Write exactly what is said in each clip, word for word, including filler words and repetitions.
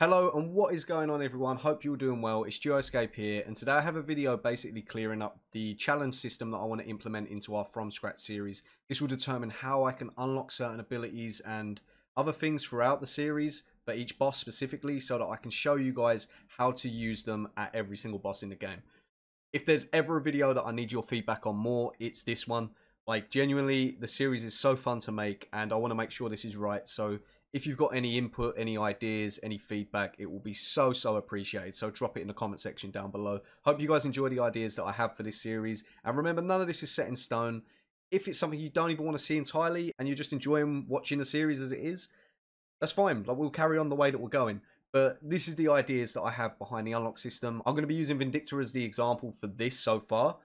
Hello and what is going on, everyone? Hope you're doing well. It's Duoscape here, and today I have a video basically clearing up the challenge system that I want to implement into our From Scratch series. This will determine how I can unlock certain abilities and other things throughout the series for each boss specifically, so that I can show you guys how to use them at every single boss in the game. If there's ever a video that I need your feedback on more, it's this one. Like, genuinely, the series is so fun to make and I want to make sure this is right, so if you've got any input, any ideas, any feedback, it will be so, so appreciated. So drop it in the comment section down below. Hope you guys enjoy the ideas that I have for this series. And remember, none of this is set in stone. If it's something you don't even want to see entirely and you're just enjoying watching the series as it is, that's fine. Like, we'll carry on the way that we're going. But this is the ideas that I have behind the unlock system. I'm going to be using Vindicta as the example for this so far,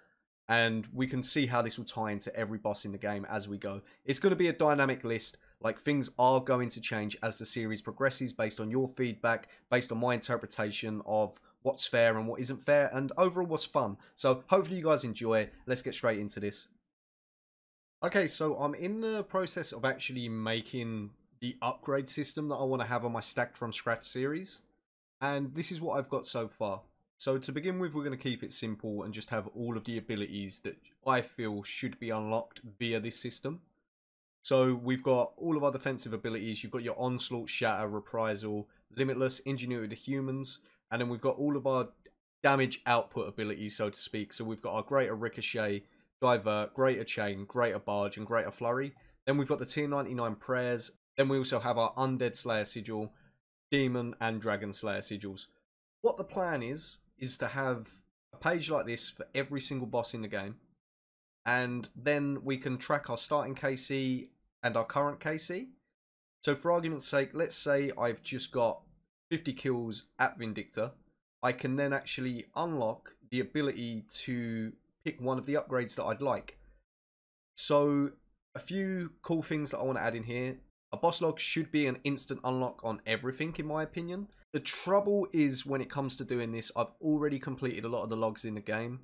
and we can see how this will tie into every boss in the game as we go. It's going to be a dynamic list. Like, things are going to change as the series progresses based on your feedback, based on my interpretation of what's fair and what isn't fair, and overall what's fun. So hopefully you guys enjoy. Let's get straight into this. Okay, so I'm in the process of actually making the upgrade system that I want to have on my Stacked From Scratch series, and this is what I've got so far. So to begin with, we're going to keep it simple and just have all of the abilities that I feel should be unlocked via this system. So we've got all of our defensive abilities. You've got your Onslaught, Shatter, Reprisal, Limitless, Ingenuity to Humans. And then we've got all of our damage output abilities, so to speak. So we've got our Greater Ricochet, Divert, Greater Chain, Greater Barge, and Greater Flurry. Then we've got the tier ninety-nine Prayers. Then we also have our Undead Slayer Sigil, Demon, and Dragon Slayer Sigils. What the plan is, is to have a page like this for every single boss in the game. And then we can track our starting K C and our current K C. So for argument's sake, let's say I've just got fifty kills at Vindicta. I can then actually unlock the ability to pick one of the upgrades that I'd like. So a few cool things that I want to add in here. A boss log should be an instant unlock on everything, in my opinion. The trouble is, when it comes to doing this, I've already completed a lot of the logs in the game.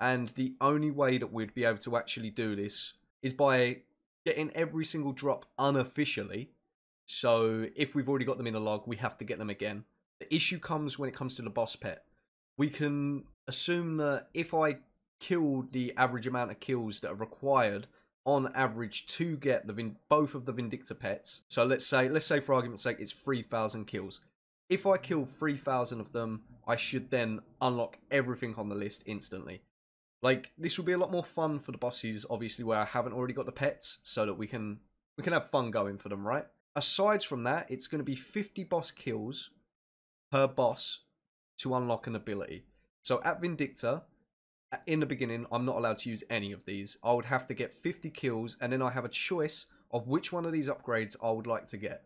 And the only way that we'd be able to actually do this is by getting every single drop unofficially. So if we've already got them in a log, we have to get them again. The issue comes when it comes to the boss pet. We can assume that if I kill the average amount of kills that are required on average to get the Vin both of the Vindicta pets. So let's say, let's say for argument's sake, it's three thousand kills. If I kill three thousand of them, I should then unlock everything on the list instantly. Like, this will be a lot more fun for the bosses, obviously, where I haven't already got the pets, so that we can we can have fun going for them, right? Aside from that, it's going to be fifty boss kills per boss to unlock an ability. So at Vindicta, in the beginning, I'm not allowed to use any of these. I would have to get fifty kills, and then I have a choice of which one of these upgrades I would like to get.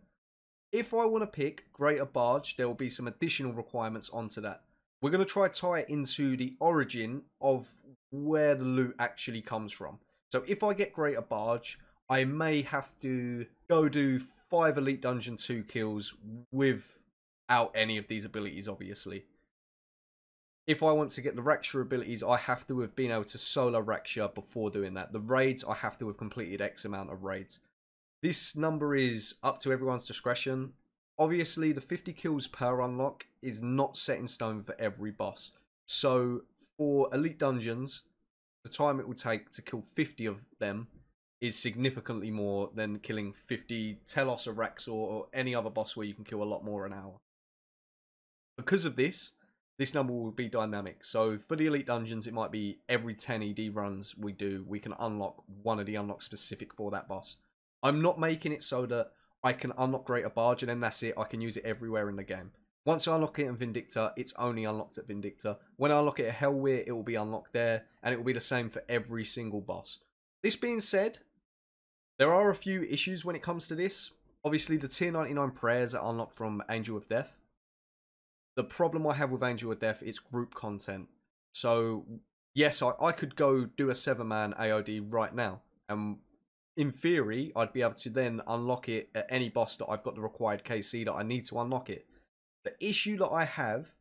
If I want to pick Greater Barge, there will be some additional requirements onto that. We're going to try to tie it into the origin of where the loot actually comes from. So if I get Greater Barge, I may have to go do five Elite Dungeon two kills without any of these abilities, obviously. If I want to get the Raksha abilities, I have to have been able to solo Raksha before doing that. The raids, I have to have completed X amount of raids. This number is up to everyone's discretion. Obviously, the fifty kills per unlock is not set in stone for every boss. So for Elite Dungeons, the time it will take to kill fifty of them is significantly more than killing fifty Telos or Raxor or any other boss where you can kill a lot more an hour. Because of this, this number will be dynamic. So for the Elite Dungeons, it might be every ten E D runs we do, we can unlock one of the unlocks specific for that boss. I'm not making it so that I can unlock Greater Barge and then that's it. I can use it everywhere in the game. Once I unlock it in Vindicta, it's only unlocked at Vindicta. When I unlock it at Helwyr, it will be unlocked there, and it will be the same for every single boss. This being said, there are a few issues when it comes to this. Obviously, the tier ninety-nine prayers are unlocked from Angel of Death. The problem I have with Angel of Death is group content. So yes, I, I could go do a seven man A O D right now, and in theory, I'd be able to then unlock it at any boss that I've got the required K C that I need to unlock it. The issue that I have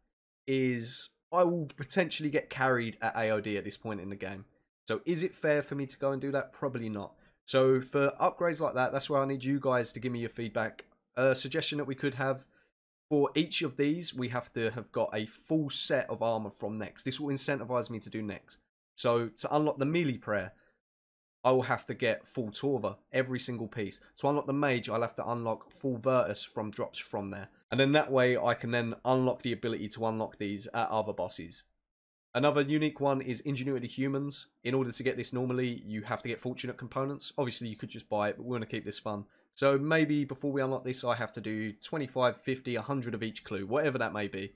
is I will potentially get carried at A O D at this point in the game. So is it fair for me to go and do that? Probably not. So for upgrades like that, that's where I need you guys to give me your feedback. A suggestion that we could have For each of these, we have to have got a full set of armor from Nex. This will incentivize me to do Nex. So to unlock the melee prayer, I will have to get full Torva, every single piece. To unlock the mage, I'll have to unlock full Virtus from drops from there. And then that way, I can then unlock the ability to unlock these at other bosses. Another unique one is Ingenuity to Humans. In order to get this normally, you have to get fortunate components. Obviously, you could just buy it, but we're going to keep this fun. So maybe before we unlock this, I have to do twenty-five, fifty, one hundred of each clue, whatever that may be.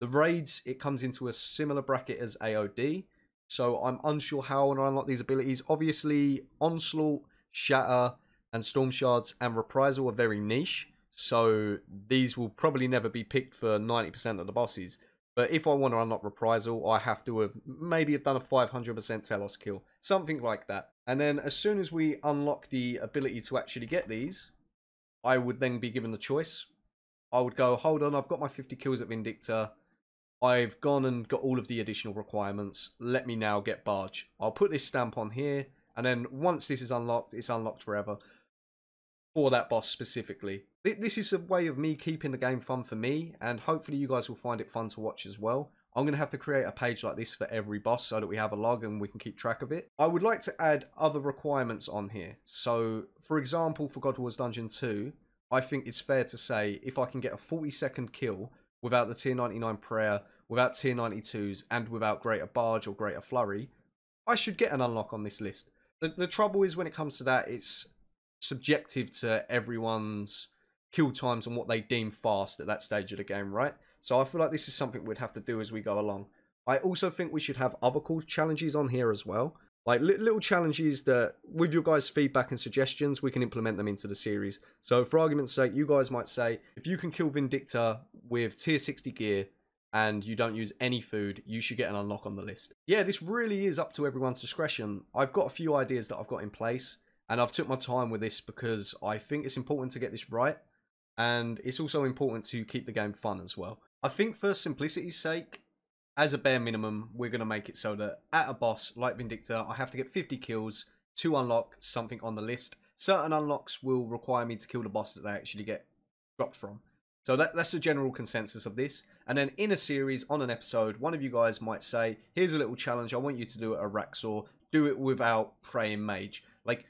The raids, it comes into a similar bracket as A O D. So I'm unsure how I want to unlock these abilities. Obviously, Onslaught, Shatter, and Storm Shards and Reprisal are very niche. So these will probably never be picked for ninety percent of the bosses. But if I want to unlock Reprisal, I have to have maybe have done a five hundred percent Telos kill. Something like that. And then as soon as we unlock the ability to actually get these, I would then be given the choice. I would go, hold on, I've got my fifty kills at Vindicta. I've gone and got all of the additional requirements. Let me now get Barge. I'll put this stamp on here. And then once this is unlocked, it's unlocked forever. For that boss specifically. This is a way of me keeping the game fun for me, and hopefully you guys will find it fun to watch as well. I'm going to have to create a page like this for every boss so that we have a log and we can keep track of it. I would like to add other requirements on here. So, for example, for God Wars Dungeon two, I think it's fair to say if I can get a forty second kill without the tier ninety-nine prayer, without tier ninety-twos, and without Greater Barge or Greater Flurry, I should get an unlock on this list. The, the trouble is when it comes to that, it's subjective to everyone's kill times and what they deem fast at that stage of the game, right? So I feel like this is something we'd have to do as we go along. I also think we should have other cool challenges on here as well, like li little challenges that, with your guys' feedback and suggestions, we can implement them into the series. So for argument's sake, you guys might say, if you can kill Vindicta with tier sixty gear and you don't use any food, you should get an unlock on the list. Yeah, this really is up to everyone's discretion. I've got a few ideas that I've got in place. And I've took my time with this because I think it's important to get this right. And it's also important to keep the game fun as well. I think for simplicity's sake, as a bare minimum, we're going to make it so that at a boss like Vindicta, I have to get fifty kills to unlock something on the list. Certain unlocks will require me to kill the boss that they actually get dropped from. So that, that's the general consensus of this. And then in a series, on an episode, one of you guys might say, here's a little challenge. I want you to do it at Raxor. Do it without praying mage. Like,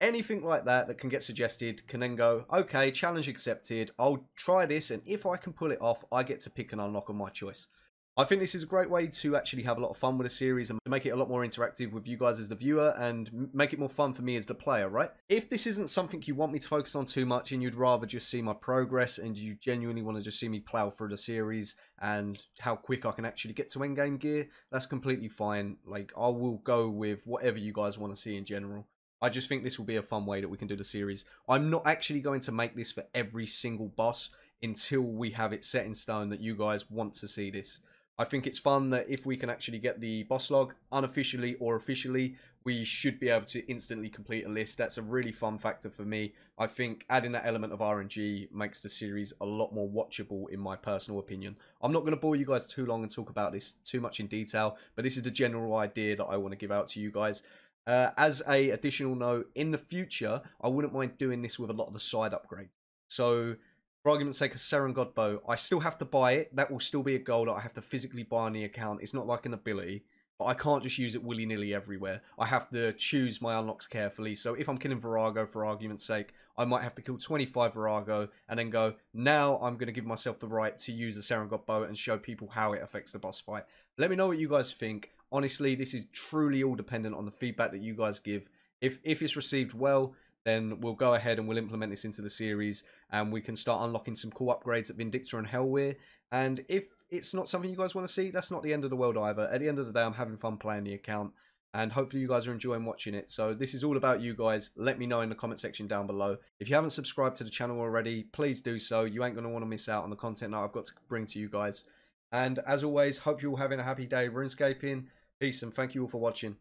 anything like that that can get suggested can then go, okay, challenge accepted, I'll try this, and if I can pull it off, I get to pick an unlock of my choice. I think this is a great way to actually have a lot of fun with a series and make it a lot more interactive with you guys as the viewer and make it more fun for me as the player, right? If this isn't something you want me to focus on too much and you'd rather just see my progress and you genuinely want to just see me plow through the series and how quick I can actually get to endgame gear, that's completely fine. Like, I will go with whatever you guys want to see in general. I just think this will be a fun way that we can do the series. I'm not actually going to make this for every single boss until we have it set in stone that you guys want to see this. I think it's fun that if we can actually get the boss log unofficially or officially, we should be able to instantly complete a list. That's a really fun factor for me. I think adding that element of R N G makes the series a lot more watchable in my personal opinion. I'm not going to bore you guys too long and talk about this too much in detail, but this is the general idea that I want to give out to you guys. Uh, as a additional note, in the future, I wouldn't mind doing this with a lot of the side upgrades. So, for argument's sake, a Seren God bow, I still have to buy it. That will still be a goal that I have to physically buy on the account. It's not like an ability, but I can't just use it willy-nilly everywhere. I have to choose my unlocks carefully. So, if I'm killing Virago, for argument's sake, I might have to kill twenty-five Virago and then go, now I'm going to give myself the right to use the Seren God bow and show people how it affects the boss fight. Let me know what you guys think. Honestly, this is truly all dependent on the feedback that you guys give. If if it's received well, then we'll go ahead and we'll implement this into the series and we can start unlocking some cool upgrades at Vindicta and Helwyr. And if it's not something you guys want to see, that's not the end of the world either. At the end of the day, I'm having fun playing the account and hopefully you guys are enjoying watching it. So this is all about you guys. Let me know in the comment section down below. If you haven't subscribed to the channel already, please do so. You ain't going to want to miss out on the content that I've got to bring to you guys. And as always, hope you're all having a happy day RuneScaping. Peace and thank you all for watching.